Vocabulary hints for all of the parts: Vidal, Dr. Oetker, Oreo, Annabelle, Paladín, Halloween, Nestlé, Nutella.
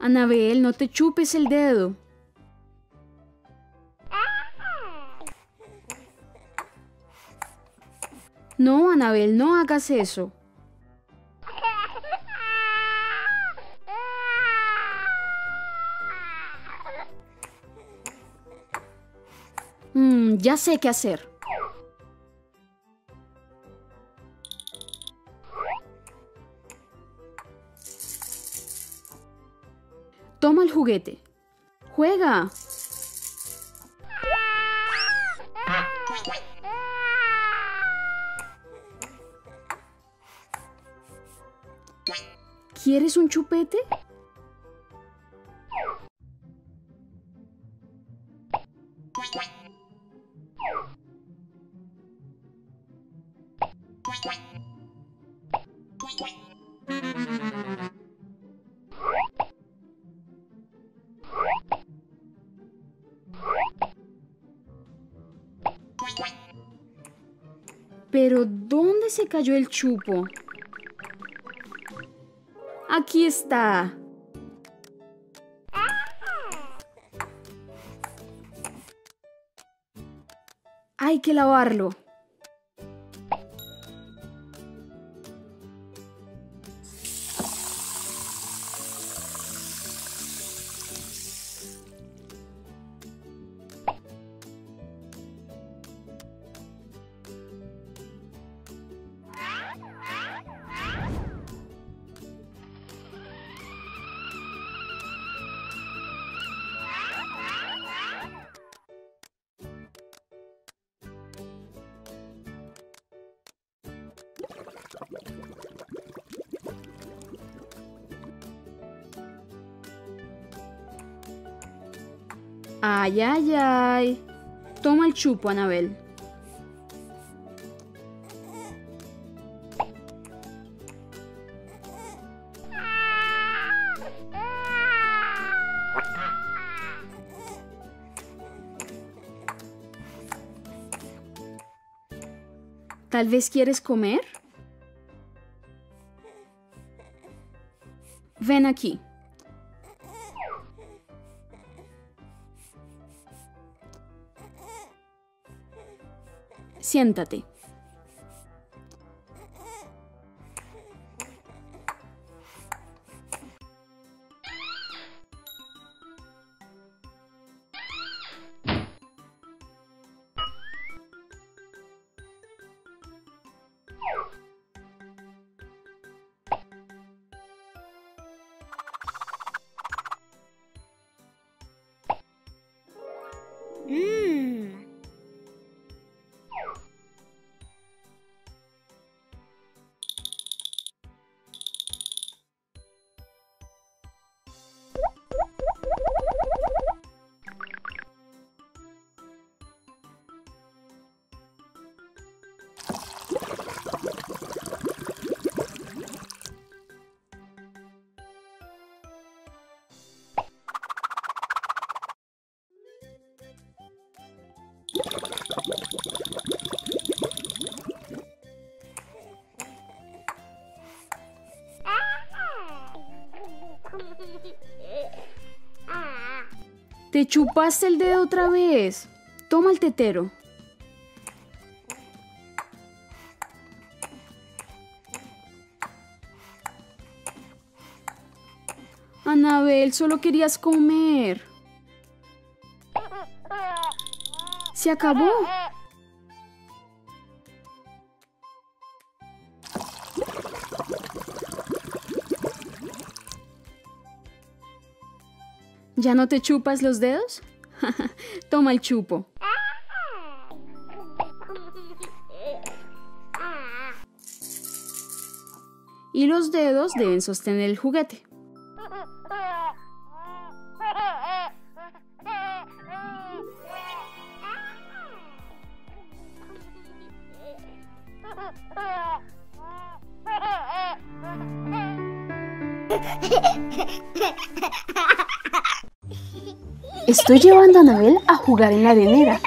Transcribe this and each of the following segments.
Annabelle, no te chupes el dedo. No, Annabelle, no hagas eso. Ya sé qué hacer. Toma el juguete. ¡Juega! ¿Quieres un chupete? Pero, ¿dónde se cayó el chupo? ¡Aquí está! Hay que lavarlo. ¡Ay, ay, ay! Toma el chupo, Annabelle. ¿Tal vez quieres comer? Ven aquí. Siéntate. Te chupaste el dedo otra vez. Toma el tetero. Annabelle, solo querías comer. Se acabó. ¿Ya no te chupas los dedos? Toma el chupo. Y los dedos deben sostener el juguete. Estoy llevando a Annabelle a jugar en la arenera.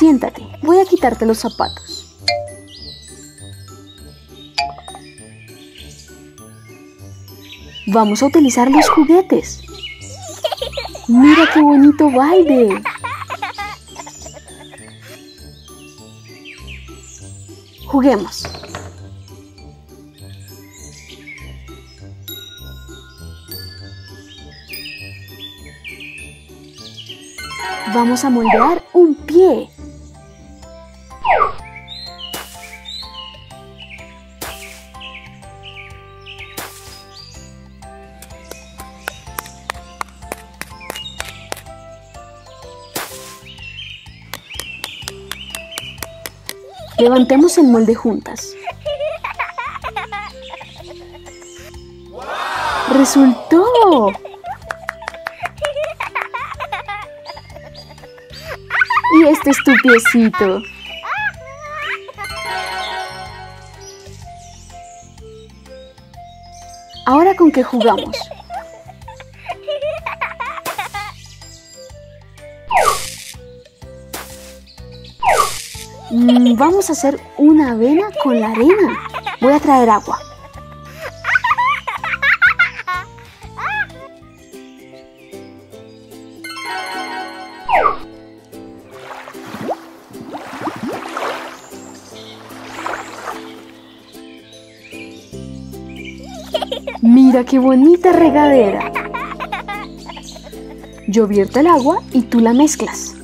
Siéntate, voy a quitarte los zapatos. Vamos a utilizar los juguetes. ¡Mira qué bonito baile! Juguemos. Vamos a moldear un pie. Levantemos el molde juntas. ¡Resultó! Y este es tu piecito. Ahora, ¿con qué jugamos? Vamos a hacer una avena con la arena. Voy a traer agua. ¡Mira qué bonita regadera! Yo vierto el agua y tú la mezclas.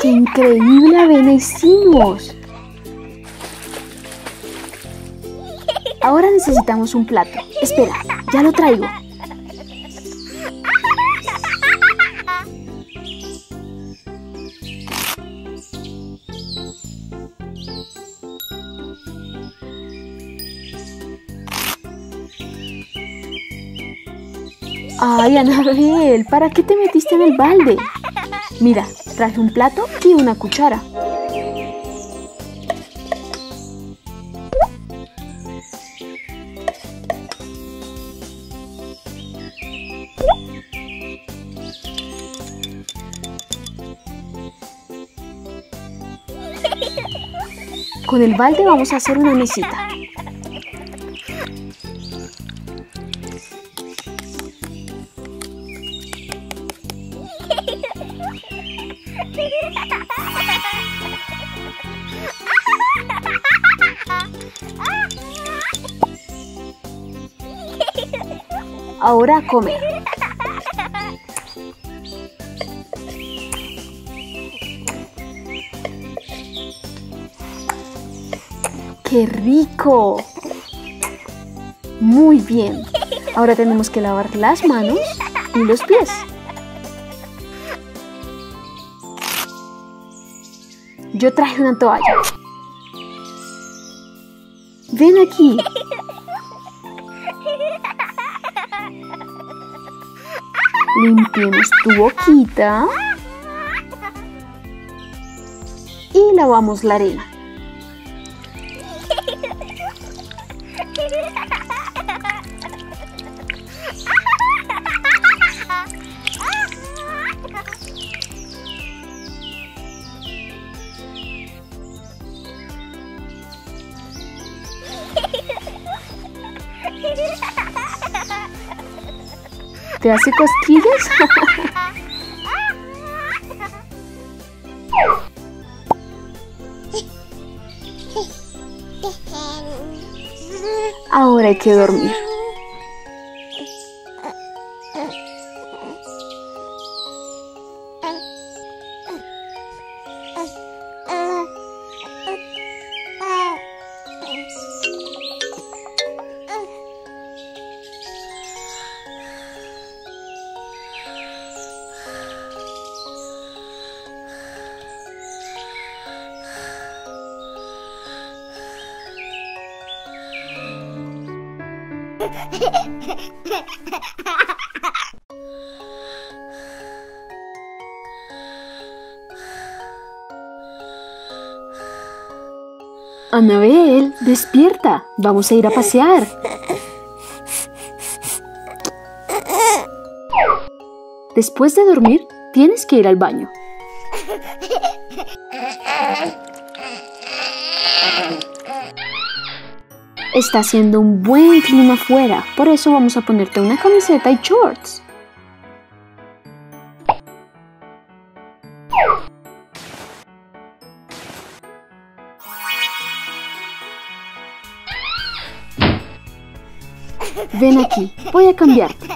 ¡Qué increíble avena hicimos! Ahora necesitamos un plato. Espera, ya lo traigo. ¡Ay, Annabelle! ¿Para qué te metiste en el balde? Mira, traje un plato y una cuchara. Con el balde vamos a hacer una mesita. Ahora a comer. ¡Qué rico! Muy bien. Ahora tenemos que lavar las manos y los pies. Yo traje una toalla. Ven aquí. Limpiemos tu boquita y lavamos la arena. ¿Te hace cosquillas? Ahora hay que dormir. Annabelle, despierta. Vamos a ir a pasear. Después de dormir, tienes que ir al baño. Está haciendo un buen clima afuera, por eso vamos a ponerte una camiseta y shorts. Ven aquí, voy a cambiarte.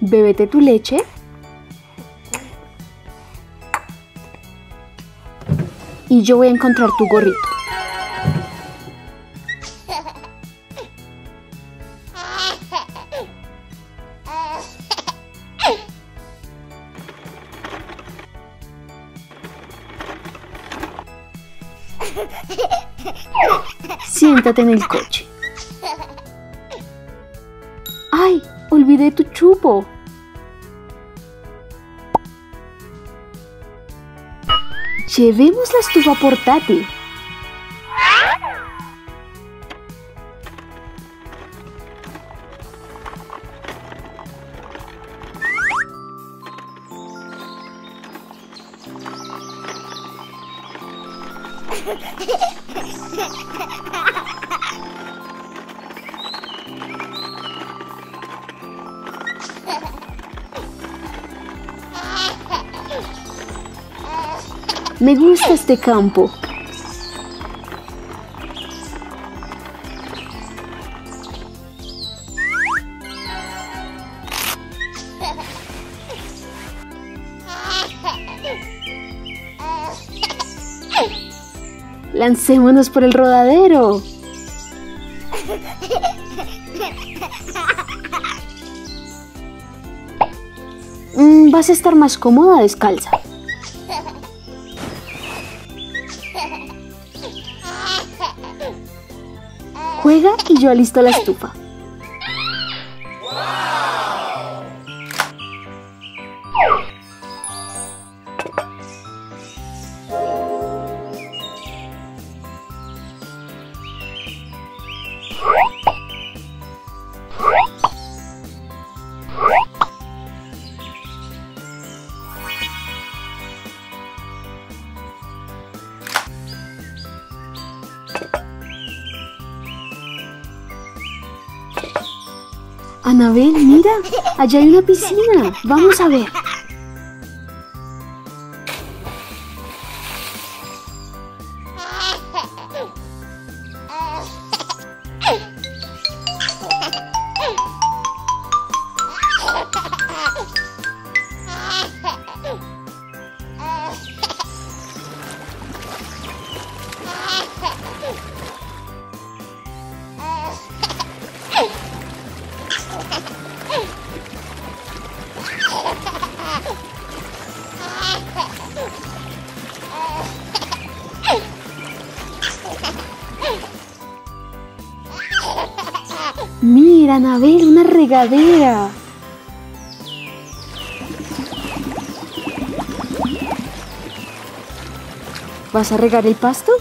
Bébete tu leche. Y yo voy a encontrar tu gorrito. Siéntate en el coche. ¡Ay! Olvidé tu chupo. Llevemos la estufa portátil. Me gusta este campo. Lancémonos por el rodadero. Vas a estar más cómoda descalza. Juega y yo alisto la estufa. Annabelle, mira, allá hay una piscina. Vamos a ver. Mira, Annabelle, una regadera. ¿Vas a regar el pasto?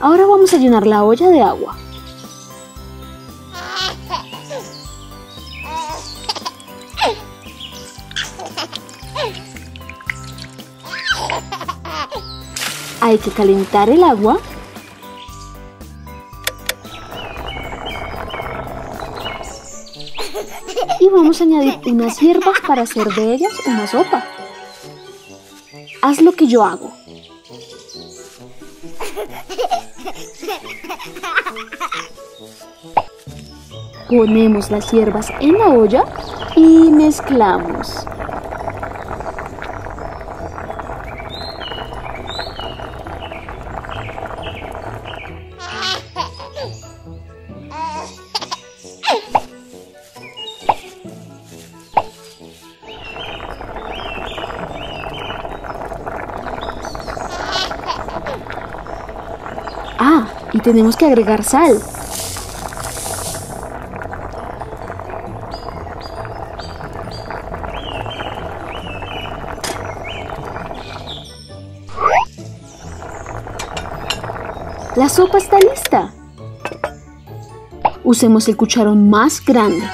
Ahora vamos a llenar la olla de agua. Hay que calentar el agua. Y vamos a añadir unas hierbas para hacer de ellas una sopa. Haz lo que yo hago. Ponemos las hierbas en la olla y mezclamos. tenemos que agregar sal. La sopa está lista. Usemos el cucharón más grande.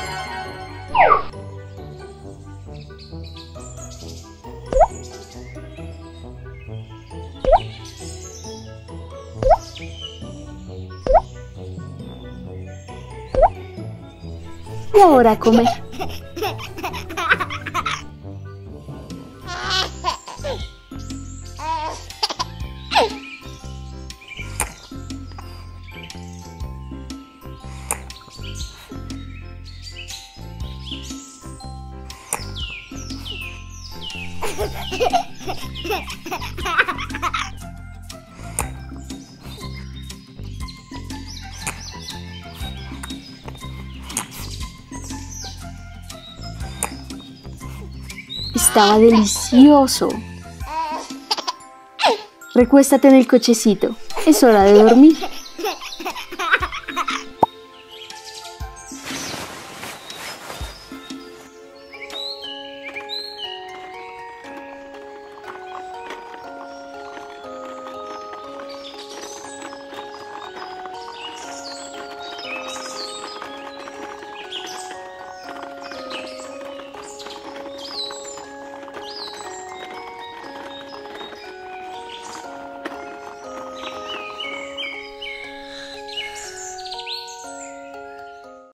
Y ahora a comer. Estaba delicioso. Recuéstate en el cochecito. Es hora de dormir.